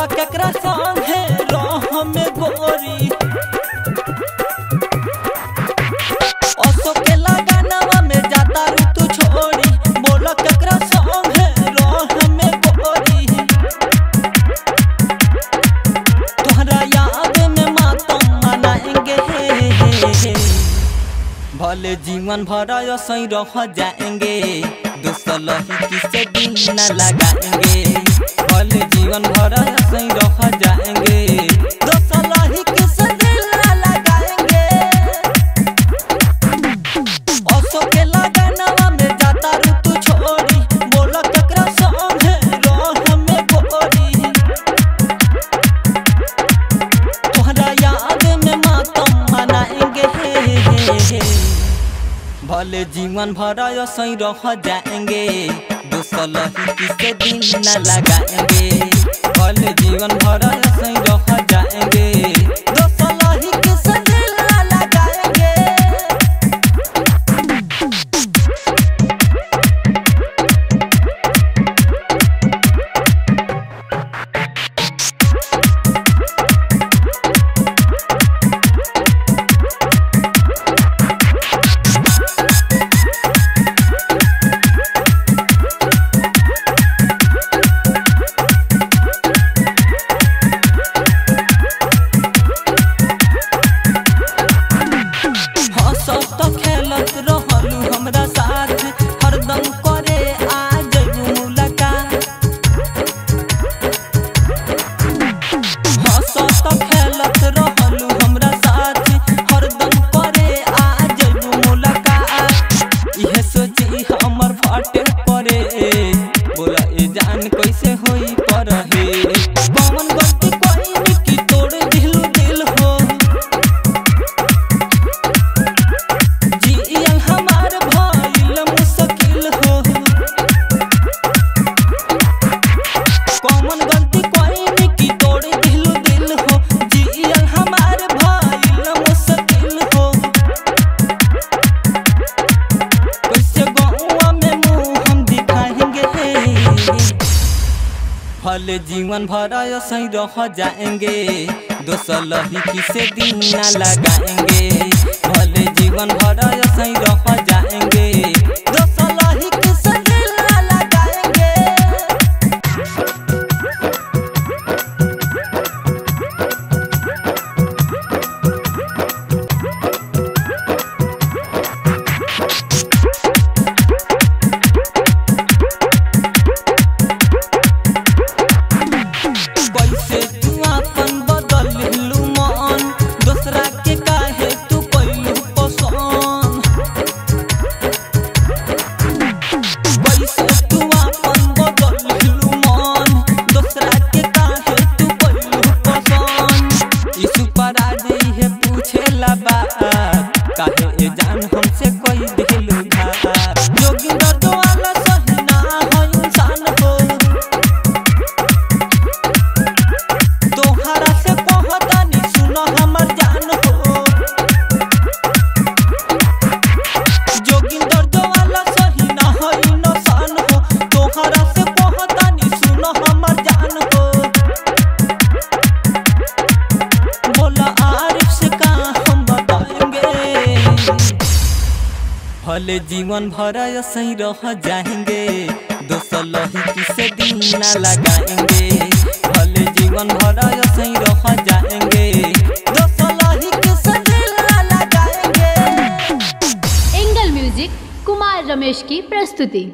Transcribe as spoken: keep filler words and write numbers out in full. तोरा केकरा संगे रह में गोरी भले जीवन भर ऐसे ही रह जाएंगे दूसर लड़की से दिल न लगाएंगे भले जीवन भर ऐसे ही रह जाएंगे दूसर लड़की से दिल न लगाएंगे औसो के लगाना में जाता ऋतु छोड़ी बोला ककरा संगे रह में गोरी तोहरा याद में मातम मनाएंगे भले जीवन भर ऐसे ही रह जाएंगे दूसर लड़की से दिल न लगाएंगे भले जीवन भर ऐसे ही रह जाएंगे दूसर लड़की से दिल न लगाएंगे। भले जीवन भर ऐसे ही रह जाएंगे दूसर लड़की से दिल न लगाएंगे भले जीवन भर ऐसे ही रह जाएंगे दूसर लड़की से दिल न लगाएंगे। भले जीवन भर ऐसे ही रह जाएंगे दूसर लड़की से दिल न लगाएंगे भले जीवन भर ऐसे ही रह जाएंगे दूसर लड़की से दिल न लगाएंगे। एंगल म्यूजिक कुमार रमेश की प्रस्तुति।